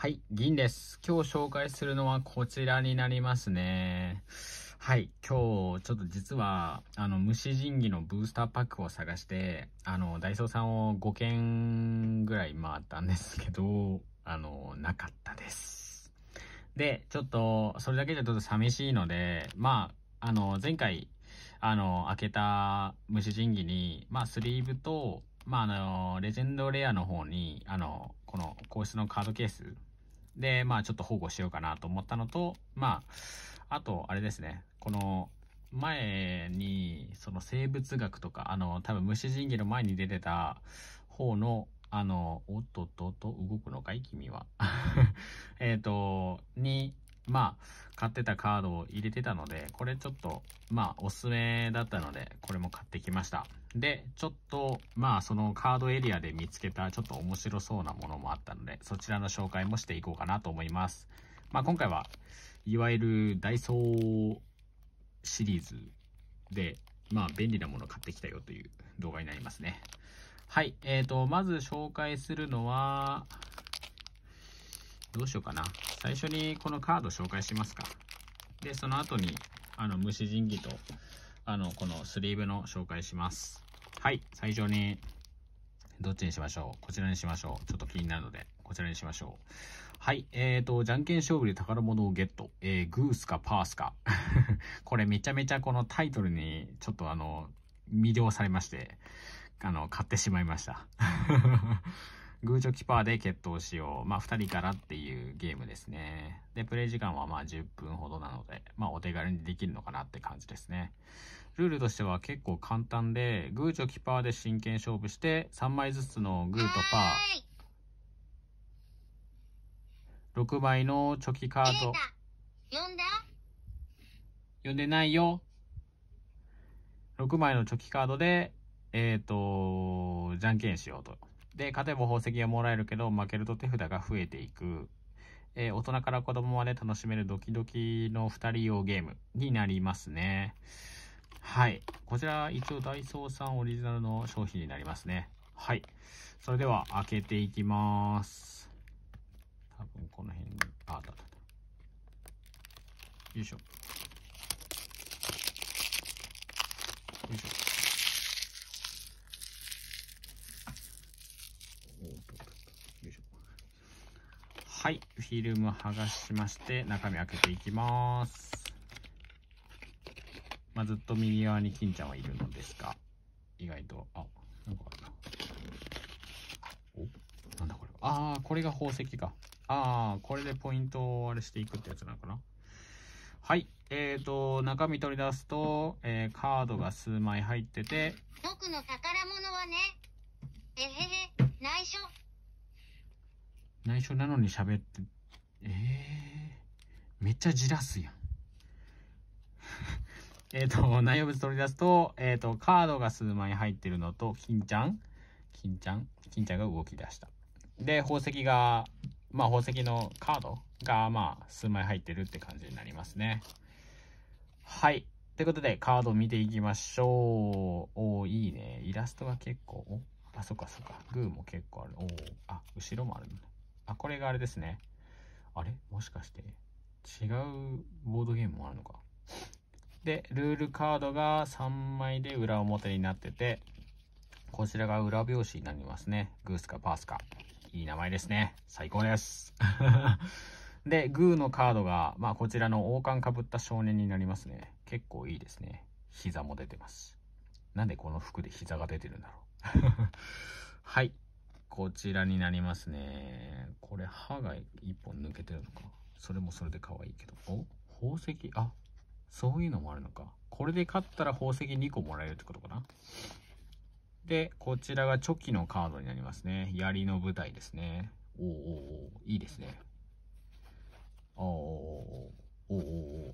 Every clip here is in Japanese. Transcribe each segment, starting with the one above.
はい、銀です。今日紹介するのはこちらになりますね。はい、今日ちょっと実は、虫神器のブースターパックを探して、ダイソーさんを5軒ぐらい回ったんですけど、なかったです。で、ちょっと、それだけじゃちょっと寂しいので、まあ、前回、開けた虫神器に、まあ、スリーブと、まあ、レジェンドレアの方に、この皇室のカードケース、で、まあちょっと保護しようかなと思ったのと、まあ、あとあれですね、この前に、その生物学とか、多分虫神器の前に出てた方の、おっとっとっと動くのかい君は。に、まあ、買ってたカードを入れてたので、これちょっと、まあ、おすすめだったので、これも買ってきました。で、ちょっと、まあ、そのカードエリアで見つけた、ちょっと面白そうなものもあったので、そちらの紹介もしていこうかなと思います。まあ、今回は、いわゆるダイソーシリーズで、まあ、便利なものを買ってきたよという動画になりますね。はい、まず紹介するのは、どうしようかな。最初にこのカード紹介しますか。で、その後に、虫神器と、このスリーブの紹介します。はい。最初に、どっちにしましょう。こちらにしましょう。ちょっと気になるので、こちらにしましょう。はい。じゃんけん勝負で宝物をゲット。グースかパースか。これめちゃめちゃこのタイトルに、ちょっと魅了されまして、買ってしまいました。グーチョキパーで決闘しよう。まあ、2人からっていうゲームですね。で、プレイ時間はまあ10分ほどなので、まあ、お手軽にできるのかなって感じですね。ルールとしては結構簡単で、グーチョキパーで真剣勝負して、3枚ずつのグーとパー、6枚のチョキカード。読んでないよ。6枚のチョキカードで、じゃんけんしようと。で、勝てば宝石がもらえるけど、負けると手札が増えていく。大人から子供まで楽しめるドキドキの2人用ゲームになりますね。はい。こちら、一応ダイソーさんオリジナルの商品になりますね。はい。それでは、開けていきます。多分この辺に、あったあった。よいしょ。よいしょ。はい、フィルム剥がしまして、中身開けていきます。まあ、ずっと右側に金ちゃんはいるのですが、意外と、あ、なんかあるな。お、なんだこれは。ああ、これが宝石か。ああ、これでポイントをあれしていくってやつなのかな。はい、中身取り出すと、カードが数枚入ってて、僕の宝物はね、えへへ、内緒。内緒なのに喋って、めっちゃじらすやん。内容物取り出すと、カードが数枚入ってるのと、金ちゃんが動き出した。で、宝石が、まあ、宝石のカードが、まあ、数枚入ってるって感じになりますね。はい。ということで、カードを見ていきましょう。おー、いいね。イラストが結構、あ、そっかそっか。グーも結構ある。おー、あ、後ろもあるね。あ、これがあれですね。あれ？もしかして違うボードゲームもあるのか。で、ルールカードが3枚で裏表になってて、こちらが裏表紙になりますね。グースかパースか。いい名前ですね。最高です。で、グーのカードが、まあ、こちらの王冠かぶった少年になりますね。結構いいですね。膝も出てます。なんでこの服で膝が出てるんだろう。はい。こちらになりますね。これ歯が一本抜けてるのか。それもそれで可愛いけど。お、宝石、あ、そういうのもあるのか。これで勝ったら宝石2個もらえるってことかな。で、こちらがチョキのカードになりますね。槍の舞台ですね。いいですね。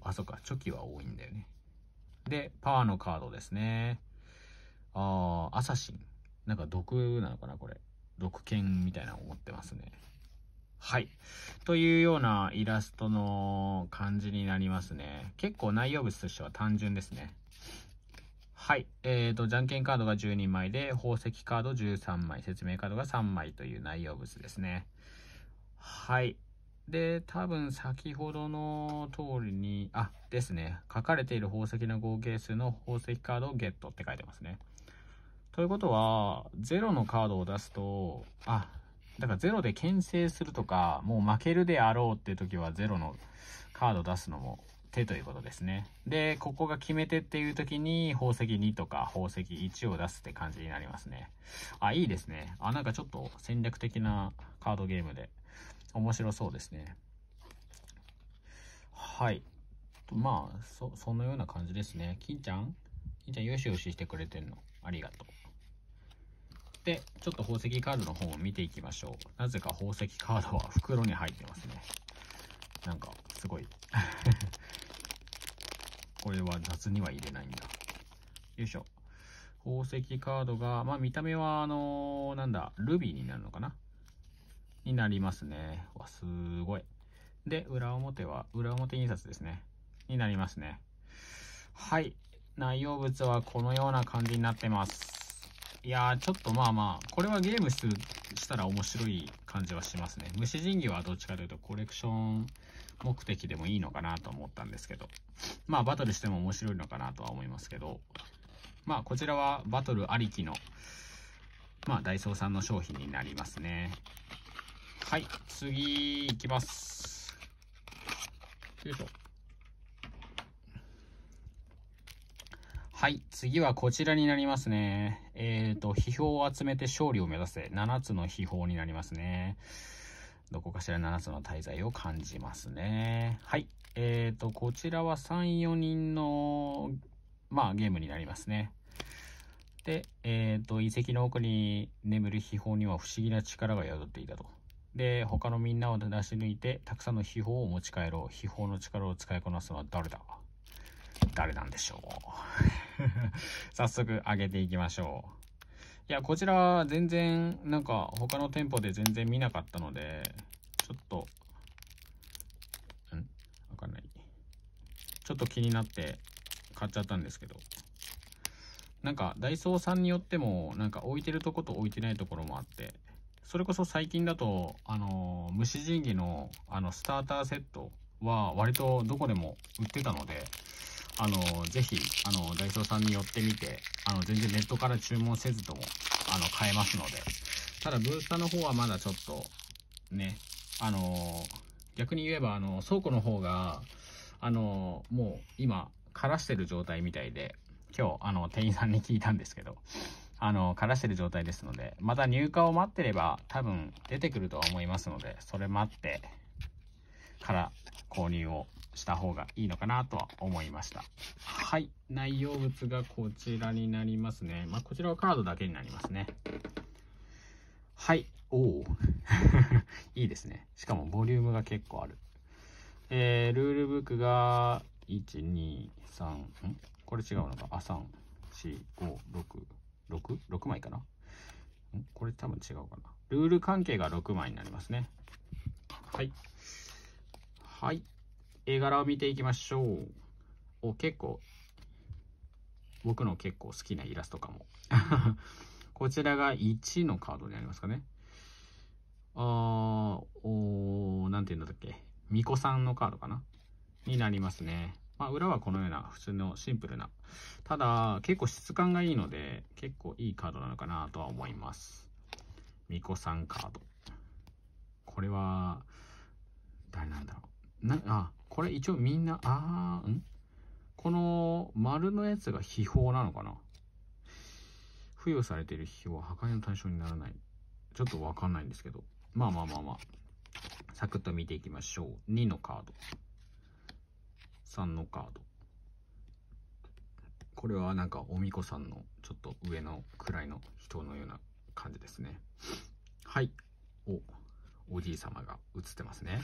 あ、そっか。チョキは多いんだよね。で、パーのカードですね。ああ、アサシン。なんか毒なのかな、これ。毒剣みたいなのを持ってますね。はい。というようなイラストの感じになりますね。結構内容物としては単純ですね。はい。じゃんけんカードが12枚で、宝石カード13枚、説明カードが3枚という内容物ですね。はい。で、多分先ほどの通りに、ですね、書かれている宝石の合計数の宝石カードをゲットって書いてますね。ということは、0のカードを出すと、だから0で牽制するとか、もう負けるであろうっていう時は0のカードを出すのも手ということですね。で、ここが決め手っていう時に宝石2とか宝石1を出すって感じになりますね。いいですね。なんかちょっと戦略的なカードゲームで面白そうですね。はい。まあ、そのような感じですね。金ちゃんよしよししてくれてんの。ありがとう。で、ちょっと宝石カードの方を見ていきましょう。なぜか宝石カードは袋に入ってますね。なんか、すごい。これは雑には入れないんだ。よいしょ。宝石カードが、見た目は、ルビーになるのかなになりますね。すごい。で、裏表印刷ですね。になりますね。はい。内容物はこのような感じになってます。いやー、ちょっとこれはゲームしたら面白い感じはしますね。虫神器はどっちかというとコレクション目的でもいいのかなと思ったんですけど、バトルしても面白いのかなとは思いますけど、こちらはバトルありきの、ダイソーさんの商品になりますね。はい、次いきます。よいしょ。はい、次はこちらになりますね。秘宝を集めて勝利を目指せ。7つの秘宝になりますね。どこかしら7つの大罪を感じますね。はい。こちらは3、4人の、ゲームになりますね。で、遺跡の奥に眠る秘宝には不思議な力が宿っていたと。で、他のみんなを出し抜いて、たくさんの秘宝を持ち帰ろう。秘宝の力を使いこなすのは誰だ?誰なんでしょう早速上げていきましょう。いや、こちら全然なんか他の店舗で全然見なかったので、ちょっとわかんない、ちょっと気になって買っちゃったんですけど、なんかダイソーさんによってもなんか置いてるとこと置いてないところもあって、それこそ最近だと虫神器のスターターセットは割とどこでも売ってたので、ぜひ、ダイソーさんに寄ってみて、全然ネットから注文せずとも、買えますので。ただ、ブースターの方はまだちょっと、ね、逆に言えば、倉庫の方が、もう今、枯らしてる状態みたいで、今日、店員さんに聞いたんですけど、枯らしてる状態ですので、また入荷を待ってれば、多分出てくるとは思いますので、それ待って、から購入をした方がいいのかなとは思いました。はい。内容物がこちらになりますね。こちらはカードだけになりますね。はい。いいですね。しかもボリュームが結構ある。ルールブックが、1、2、3、これ違うのか。3、4、5、6、6枚かな。これ多分違うかな。ルール関係が6枚になりますね。はい。はい。絵柄を見ていきましょう。結構、僕の結構好きなイラストかも。こちらが1のカードになりますかね。なんていうんだっけ。巫女さんのカードかなになりますね。裏はこのような普通のシンプルな。ただ、結構質感がいいので、結構いいカードなのかなとは思います。巫女さんカード。これは、誰なんだろう。これ一応みんな、この丸のやつが秘宝なのかな。付与されている秘宝は破壊の対象にならない。ちょっとわかんないんですけど。サクッと見ていきましょう。2のカード。3のカード。これはなんかおみこさんのちょっと上の位の人のような感じですね。はい。おじい様が映ってますね。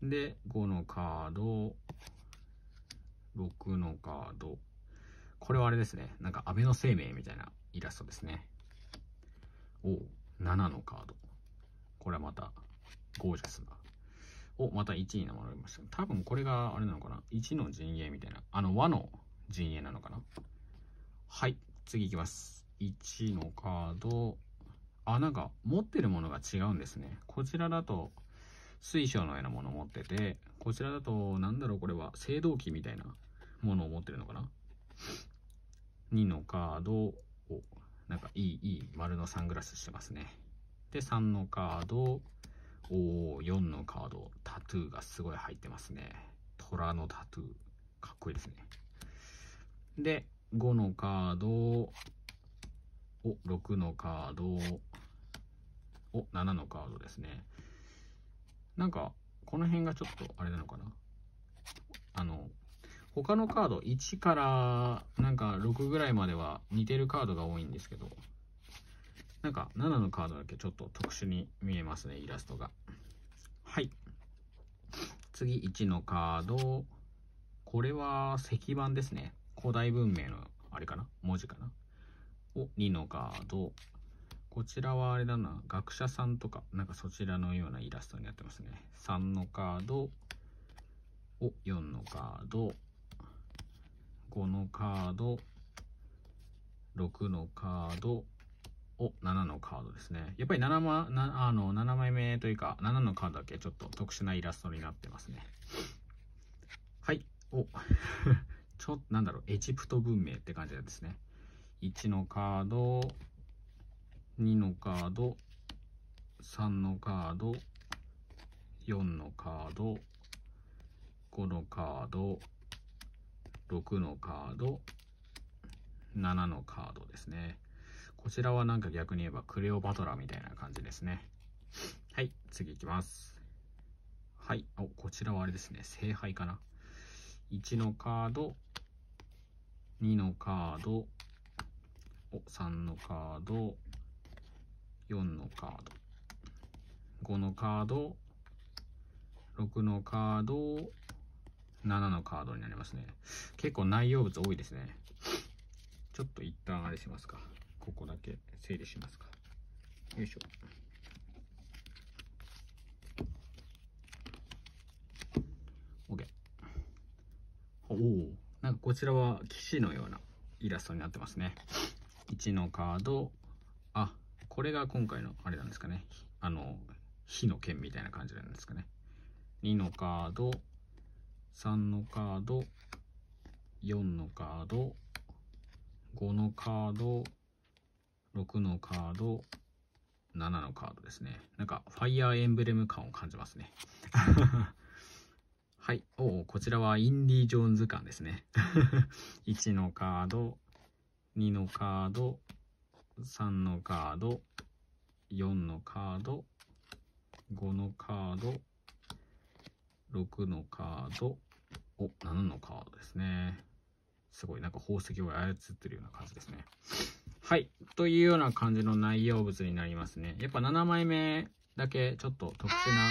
で、5のカード、6のカード。これはあれですね。なんか、安倍の生命みたいなイラストですね。7のカード。これはまた、ゴージャスな。また1になりました。多分これが、あれなのかな。1の陣営みたいな。和の陣営なのかな。はい。次いきます。1のカード。なんか、持ってるものが違うんですね。こちらだと、水晶のようなものを持ってて、こちらだと、なんだろう、これは、青銅器みたいなものを持ってるのかな?2 のカードを、なんかいい丸のサングラスしてますね。で、3のカード、4のカード、タトゥーがすごい入ってますね。虎のタトゥー、かっこいいですね。で、5のカード、6のカード、7のカードですね。なんか、この辺がちょっと、あれなのかな?他のカード、1から、なんか6ぐらいまでは似てるカードが多いんですけど、なんか7のカードだけちょっと特殊に見えますね、イラストが。はい。次、1のカード。これは石板ですね。古代文明の、あれかな?文字かな?2のカード。こちらはあれだな、学者さんとか、なんかそちらのようなイラストになってますね。3のカード。4のカード。5のカード。6のカード。7のカードですね。やっぱり7枚目というか、7のカードだけちょっと特殊なイラストになってますね。はい。ちょっと、なんだろう、エジプト文明って感じなんですね。1のカード、2のカード、3のカード、4のカード、5のカード、6のカード、7のカードですね。こちらはなんか逆に言えばクレオパトラみたいな感じですね。はい、次いきます。はい、こちらはあれですね、聖杯かな。1のカード、2のカード、3のカード、4のカード、5のカード、6のカード、7のカードになりますね。結構内容物多いですね。ちょっと一旦あれしますか。ここだけ整理しますか。よいしょ。OK。おお、なんかこちらは騎士のようなイラストになってますね。1のカード。あ、これが今回のあれなんですかね。火の剣みたいな感じなんですかね。2のカード。3のカード。4のカード。5のカード。6のカード、7のカードですね。なんか、ファイアーエンブレム感を感じますね。はい。こちらはインディ・ジョーンズ感ですね。1のカード、2のカード、3のカード、4のカード、5のカード、6のカード、7のカードですね。すごい、なんか宝石を操ってるような感じですね。はい。というような感じの内容物になりますね。やっぱ7枚目だけちょっと特殊な。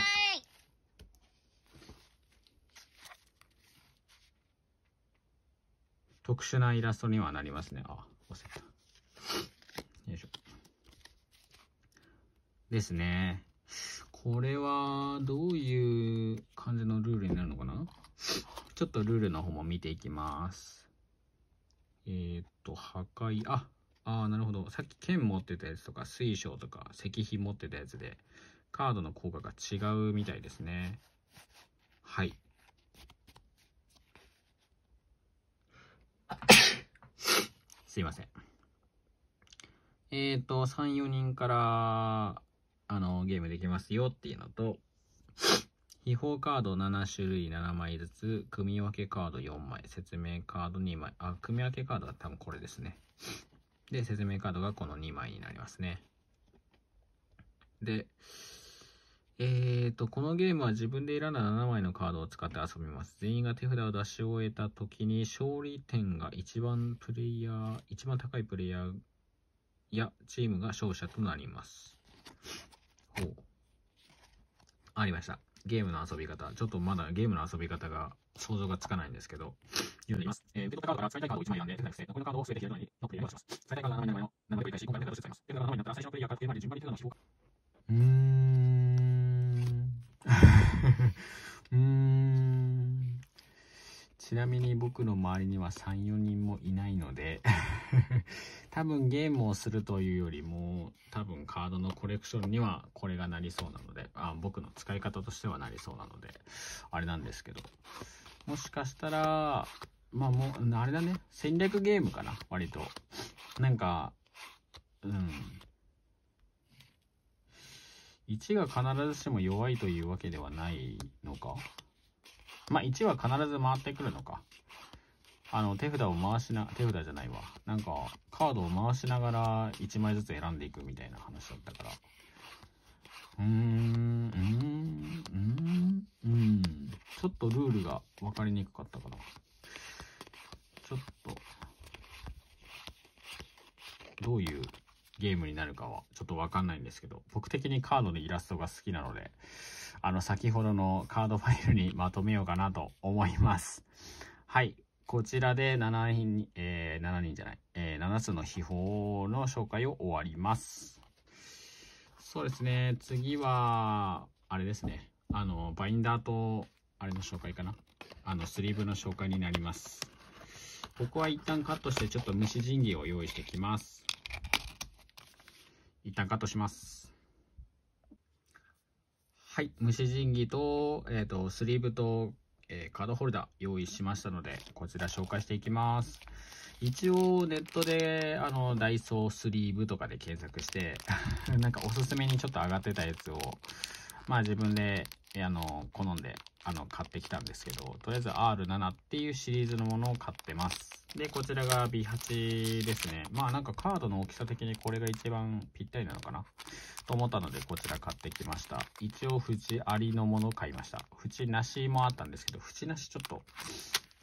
特殊なイラストにはなりますね。あ、忘れた。よいしょ。ですね。これはどういう感じのルールになるのかな?ちょっとルールの方も見ていきます。破壊、なるほど。さっき剣持ってたやつとか、水晶とか、石碑持ってたやつで、カードの効果が違うみたいですね。はい。すいません。3、4人から、ゲームできますよっていうのと、秘宝カード7種類7枚ずつ、組み分けカード4枚、説明カード2枚、組み分けカードは多分これですね。で、説明カードがこの2枚になりますね。で、このゲームは自分で選んだ7枚のカードを使って遊びます。全員が手札を出し終えた時に、勝利点が一番高いプレイヤーやチームが勝者となります。ありました。ゲームの遊び方。ちょっとまだゲームの遊び方が想像がつかないんですけど、読んでみます。受け取ったカードから使いたいカードを1枚選んで、手札に伏せ、残りのカードをすべて拾うようにノックで読み出します。使いたいカードは7枚の名前を繰り返し、今回の手札を使います。手札が7枚になったら最初のプレイヤーから手まで順番に手札の評価。ちなみに僕の周りには3、4人もいないので、多分ゲームをするというよりも、多分カードのコレクションにはこれがなりそうなので、僕の使い方としてはなりそうなので、あれなんですけど、もしかしたら、まあもう、あれだね、戦略ゲームかな、割と。なんか、うん。1が必ずしも弱いというわけではないのか。まあ1は必ず回ってくるのか。手札を回しな、手札じゃないわ。なんか、カードを回しながら1枚ずつ選んでいくみたいな話だったから。ちょっとルールが分かりにくかったかな。ちょっと、どういうゲームになるかはちょっと分かんないんですけど、僕的にカードのイラストが好きなので、先ほどのカードファイルにまとめようかなと思います。はい。こちらで7つの秘宝の紹介を終わります。そうですね、次は、あれですね、バインダーと、あれの紹介かな、スリーブの紹介になります。ここは一旦カットして、ちょっと虫神器を用意してきます。一旦カットします。はい、虫神器と、スリーブと、カードホルダー用意しましたので、こちら紹介していきます。一応ネットでダイソースリーブとかで検索してなんかおすすめにちょっと上がってたやつをまあ自分で好んで買ってきたんですけど、とりあえず R7 っていうシリーズのものを買ってます。でこちらが B8 ですね。まあなんかカードの大きさ的にこれが一番ぴったりなのかなと思ったので、こちら買ってきました。一応縁ありのものを買いました。縁なしもあったんですけど、縁なしちょっと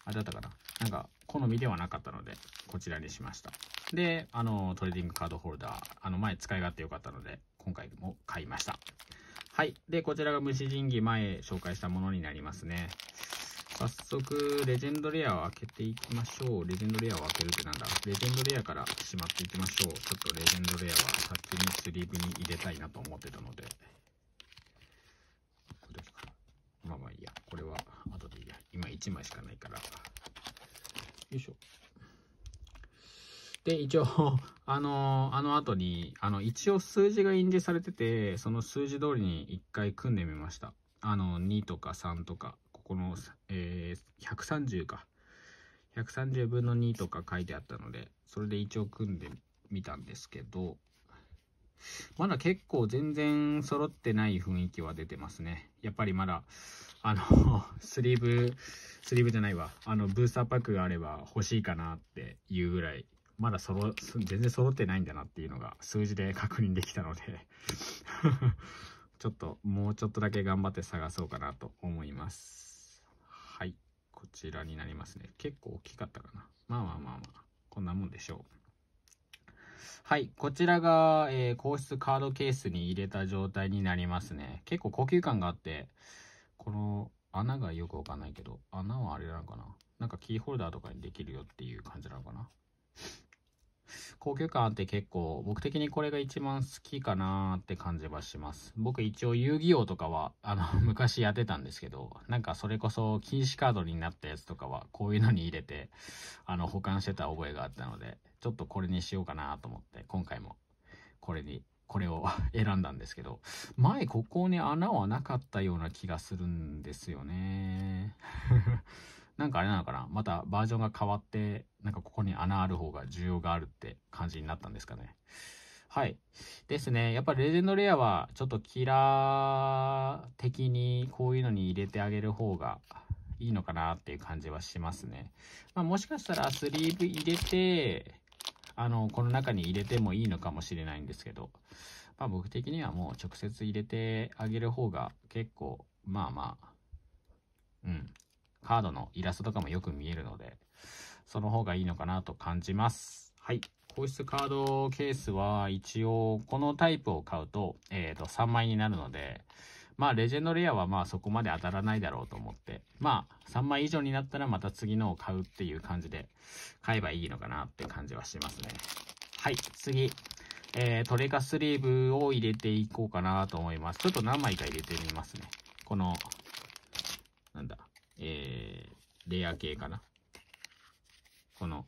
あれだったかな、なんか好みではなかったのでこちらにしました。でトレーディングカードホルダー、前使い勝手良かったので今回も買いました。はい。でこちらが虫神器、前紹介したものになりますね。早速レジェンドレアを開けていきましょう。レジェンドレアを開けるってなんだ。レジェンドレアからしまっていきましょう。ちょっとレジェンドレアは先にスリーブに入れたいなと思ってたので、これか、まあまあいいや、これは後でいいや、今1枚しかないから、よいしょ。で一応後に一応数字が印字されてて、その数字通りに一回組んでみました。2とか3とか、ここの、130か130分の2とか書いてあったので、それで一応組んでみたんですけど、まだ結構全然揃ってない雰囲気は出てますね。やっぱりまだスリーブじゃないわ、ブースターパックがあれば欲しいかなっていうぐらい、まだ全然揃ってないんだなっていうのが数字で確認できたのでちょっともうちょっとだけ頑張って探そうかなと思います。はい、こちらになりますね。結構大きかったかな。まあこんなもんでしょう。はい、こちらが、硬質カードケースに入れた状態になりますね。結構高級感があって、この穴がよくわかんないけど、穴はあれなのかな、なんかキーホルダーとかにできるよっていう感じなのかな。高級感あって結構僕的にこれが一番好きかなーって感じはします。僕一応遊戯王とかは昔やってたんですけど、なんかそれこそ禁止カードになったやつとかはこういうのに入れて保管してた覚えがあったので、ちょっとこれにしようかなと思って今回もこれを選んだんですけど、前ここに穴はなかったような気がするんですよねなんかあれなのかな、またバージョンが変わって、なんかここに穴ある方が需要があるって感じになったんですかね。はいですね。やっぱレジェンドレアはちょっとキラー的にこういうのに入れてあげる方がいいのかなっていう感じはしますね。まあ、もしかしたらスリーブ入れてこの中に入れてもいいのかもしれないんですけど、まあ、僕的にはもう直接入れてあげる方が結構カードのイラストとかもよく見えるので、その方がいいのかなと感じます。はい。硬質カードケースは一応このタイプを買うと、3枚になるので、まあレジェンドレアはまあそこまで当たらないだろうと思って、まあ3枚以上になったらまた次のを買うっていう感じで買えばいいのかなって感じはしますね。はい。次。トレカスリーブを入れていこうかなと思います。ちょっと何枚か入れてみますね。この、なんだ。レア系かな、この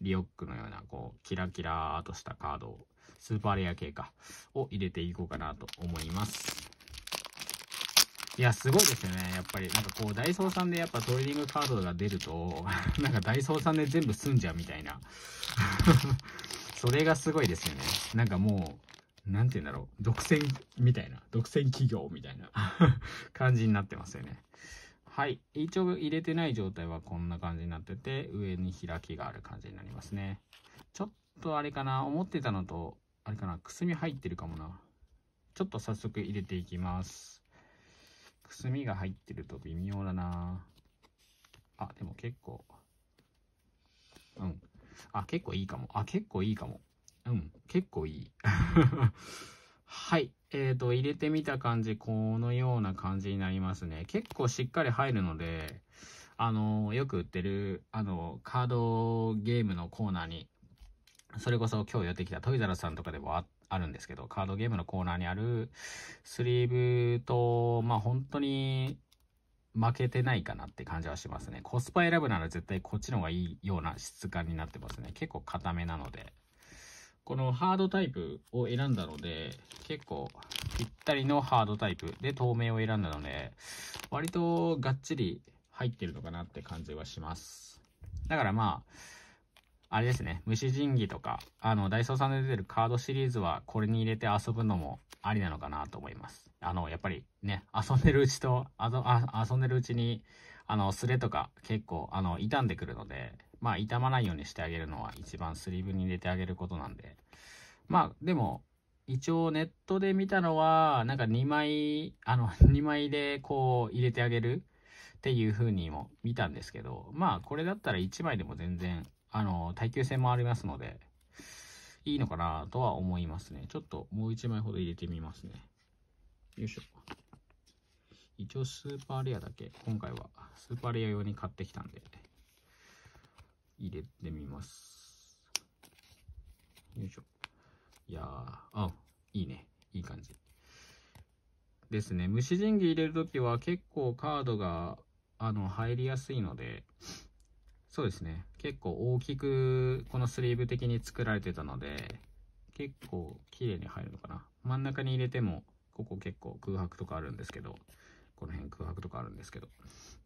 リオックのようなこうキラキラーとしたカードを、スーパーレア系かを入れていこうかなと思います。いや、すごいですよね。やっぱり、なんかこう、ダイソーさんでやっぱトレーディングカードが出ると、なんかダイソーさんで全部済んじゃうみたいな。それがすごいですよね。なんかもう、なんて言うんだろう。独占みたいな。独占企業みたいな感じになってますよね。はい。一応入れてない状態はこんな感じになってて、上に開きがある感じになりますね。ちょっとあれかな。思ってたのと、あれかな。くすみ入ってるかもな。ちょっと早速入れていきます。くすみが入ってると微妙だな。あ、でも結構。うん。あ、結構いいかも。あ、結構いいかも。うん。結構いい。はい。入れてみた感じ、このような感じになりますね。結構しっかり入るので、よく売ってる、カードゲームのコーナーに、それこそ今日寄ってきたトイザラスさんとかでもあるんですけど、カードゲームのコーナーにあるスリーブと、まあ本当に負けてないかなって感じはしますね。コスパ選ぶなら絶対こっちの方がいいような質感になってますね。結構硬めなので。このハードタイプを選んだので、結構ぴったりのハードタイプで透明を選んだので、割とがっちり入ってるのかなって感じはします。だからまあ、あれですね、虫神器とか、ダイソーさんで出てるカードシリーズは、これに入れて遊ぶのもありなのかなと思います。やっぱりね、遊んでるうちに、スレとか結構、傷んでくるので、まあ、傷まないようにしてあげるのは一番スリーブに入れてあげることなんで。まあ、でも、一応ネットで見たのは、なんか2枚でこう入れてあげるっていう風にも見たんですけど、まあ、これだったら1枚でも全然、耐久性もありますので、いいのかなとは思いますね。ちょっともう1枚ほど入れてみますね。よいしょ。一応スーパーレアだけ、今回はスーパーレア用に買ってきたんで、入れてみます。よいしょ。いやー、あ、いいね。いい感じ。ですね。虫神器入れるときは結構カードが、入りやすいので、そうですね。結構大きくこのスリーブ的に作られてたので、結構綺麗に入るのかな。真ん中に入れても、ここ結構空白とかあるんですけど、この辺空白とかあるんですけど、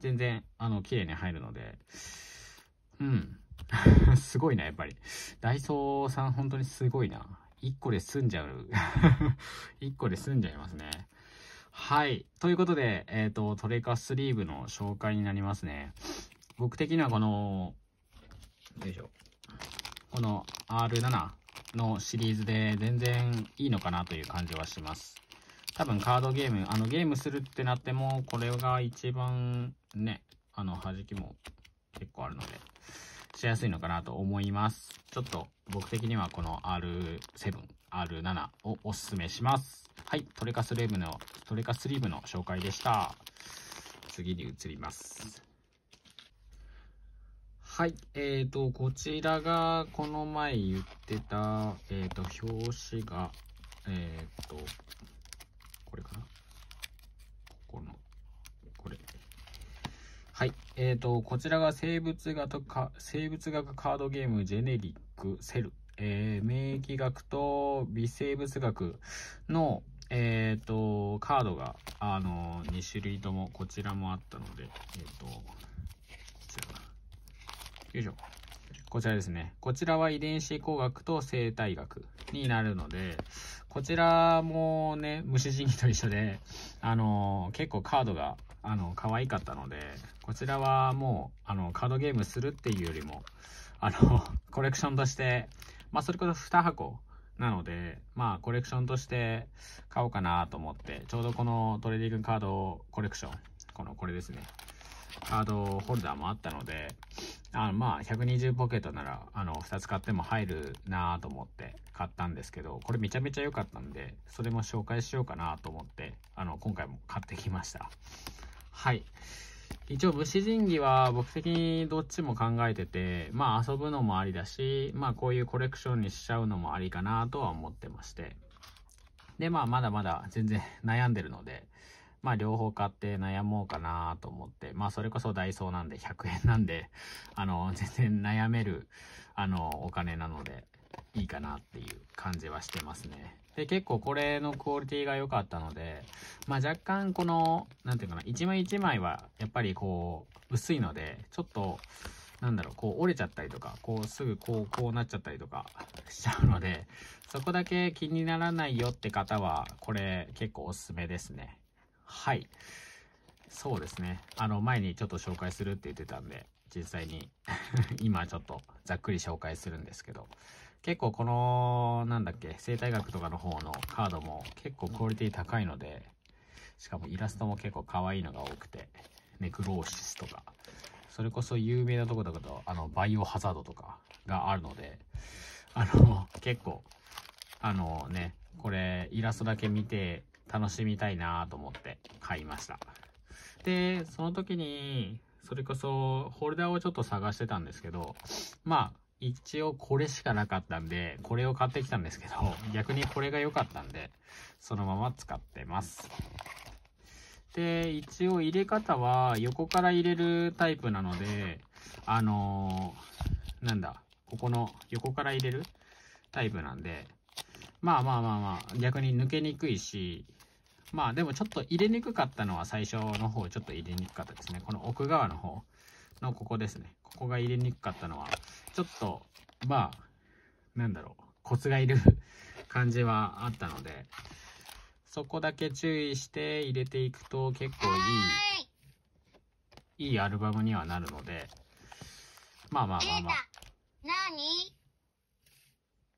全然綺麗に入るので、うん。すごいな、やっぱり。ダイソーさん本当にすごいな。1個で済んじゃう。1個で済んじゃいますね。はい。ということで、トレカスリーブの紹介になりますね。僕的にはこの、よいしょ。この R7 のシリーズで全然いいのかなという感じはします。多分カードゲーム、ゲームするってなっても、これが一番ね、弾きも結構あるので、しやすいのかなと思います。ちょっと僕的にはこの R7、R7 をおすすめします。はい、トレカスリーブの紹介でした。次に移ります。はい、こちらが、この前言ってた、表紙が、これかな。これ。はい。こちらが生物学カードゲームジェネリックセル。免疫学と微生物学の、カードが、2種類とも、こちらもあったので、よいしょ。こちらですね。こちらは遺伝子工学と生態学になるので、こちらもね、虫神器と一緒で、結構カードが、可愛かったので、こちらはもう、カードゲームするっていうよりも、コレクションとして、まあ、それこそ2箱なので、まあ、コレクションとして買おうかなと思って、ちょうどこのトレーディングカードコレクション、これですね。カードホルダーもあったので、まあ、120ポケットなら、2つ買っても入るなぁと思って買ったんですけど、これめちゃめちゃ良かったんで、それも紹介しようかなと思って、今回も買ってきました。はい。一応、虫神器は僕的にどっちも考えてて、まあ、遊ぶのもありだし、まあ、こういうコレクションにしちゃうのもありかなとは思ってまして。で、まあ、まだまだ全然悩んでるので、まあ両方買って悩もうかなと思って、まあそれこそダイソーなんで100円なんで、全然悩める、お金なのでいいかなっていう感じはしてますね。で結構これのクオリティが良かったので、まあ、若干この何ていうかな、一枚一枚はやっぱりこう薄いので、ちょっとなんだろう、こう折れちゃったりとか、こうすぐこうなっちゃったりとかしちゃうので、そこだけ気にならないよって方はこれ結構おすすめですね。はい、そうですね、前にちょっと紹介するって言ってたんで、実際に今ちょっとざっくり紹介するんですけど、結構このなんだっけ、生態学とかの方のカードも結構クオリティ高いので、しかもイラストも結構可愛いのが多くて、ネクローシスとか、それこそ有名なとこだとバイオハザードとかがあるので、結構ね、これイラストだけ見て楽しみたいなと思って買いました。でその時にそれこそホルダーをちょっと探してたんですけど、まあ一応これしかなかったんでこれを買ってきたんですけど、逆にこれが良かったんでそのまま使ってます。で一応入れ方は横から入れるタイプなので、なんだ、ここの横から入れるタイプなんで、まあ逆に抜けにくいし、まあでもちょっと入れにくかったのは最初の方ちょっと入れにくかったですね。この奥側の方のここですね。ここが入れにくかったのは、ちょっとまあなんだろう、コツがいる感じはあったので、そこだけ注意して入れていくと結構いいアルバムにはなるので、まあ。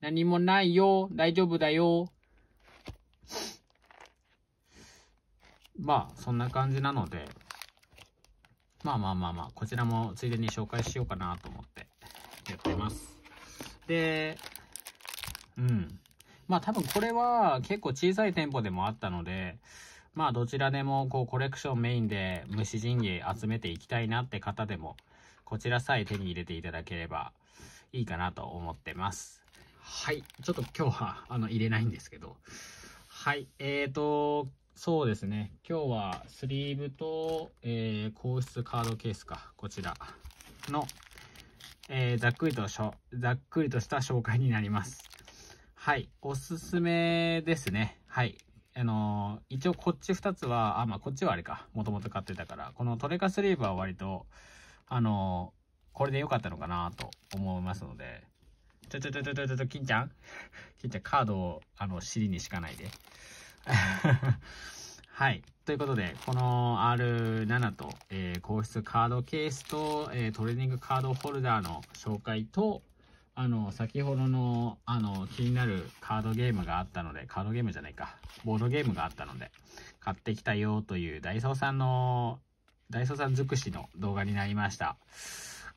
何もないよ、大丈夫だよ。まあそんな感じなので、まあこちらもついでに紹介しようかなと思ってやってます。でまあ多分これは結構小さい店舗でもあったので、まあどちらでもこうコレクションメインで虫人芸集めていきたいなって方でも、こちらさえ手に入れていただければいいかなと思ってます。はい、ちょっと今日は入れないんですけど、はい、そうですね、今日はスリーブと、硬質カードケースか、こちらの、ざっくりとした紹介になります。はい、おすすめですね。はい、一応こっち2つはこっちはあれか、もともと買ってたから、このトレカスリーブは割とこれで良かったのかなと思いますので、ちょ金ちゃんカードを尻に敷かないではい。ということで、この R7 と、硬質カードケースと、トレーニングカードホルダーの紹介と、先ほどの、気になるカードゲームがあったので、カードゲームじゃないか、ボードゲームがあったので、買ってきたよというダイソーさん尽くしの動画になりました。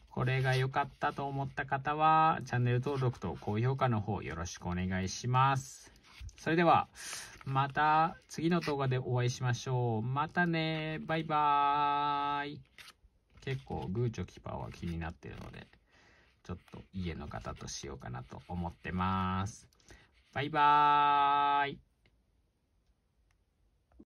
これが良かったと思った方は、チャンネル登録と高評価の方よろしくお願いします。それでは、また次の動画でお会いしましょう。またね、バイバーイ。結構グーチョキパーは気になってるので、ちょっと家の方としようかなと思ってます。バイバーイ。